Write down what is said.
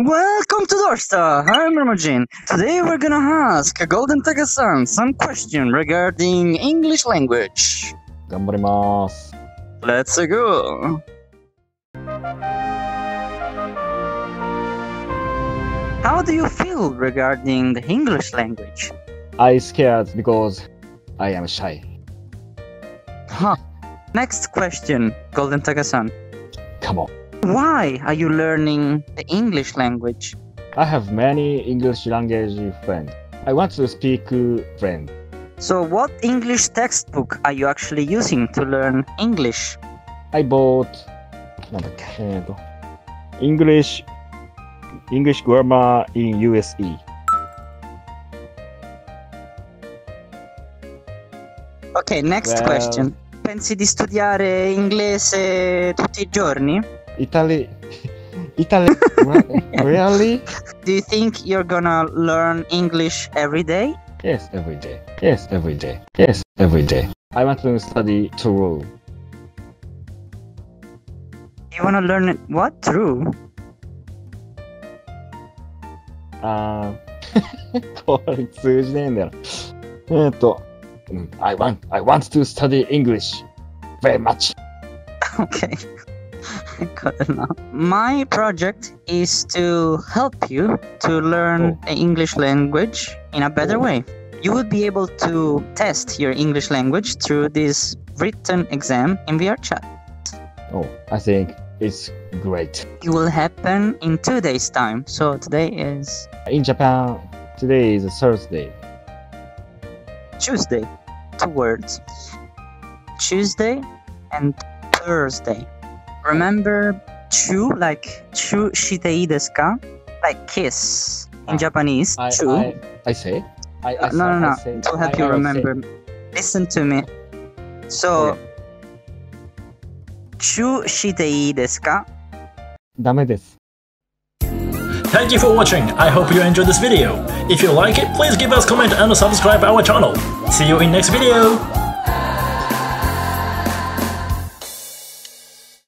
Welcome to Dorsta! I'm Ramajin. Today we're gonna ask Golden Takasan some question regarding English language. Ganbarimasu. Let's go! How do you feel regarding the English language? I'm scared because I am shy. Huh. Next question, Golden Takasan. Come on. Why are you learning the English language? I have many English language friends. I want to speak French. So what English textbook are you actually using to learn English? I bought English grammar in USA. Okay, next question. Pensi di studiare inglese tutti I giorni? Italy, really? Do you think you're gonna learn English every day? Yes, every day. Yes, every day. Yes, every day. I want to study true. You wanna learn what? True? I want to study English very much. Okay. I got it now. My project is to help you to learn the English language in a better way. You will be able to test your English language through this written exam in VR chat. Oh, I think it's great. It will happen in 2 days' time. So today is... In Japan, today is Thursday. Tuesday. 2 words. Tuesday and Thursday. Remember chu, like chu shitei desu ka? Like kiss in Japanese. Chu. I say. To help you remember. Listen to me. So, chu shitei desu ka? Dame desu. Thank you for watching. I hope you enjoyed this video. If you like it, please give us a comment and subscribe our channel. See you in next video.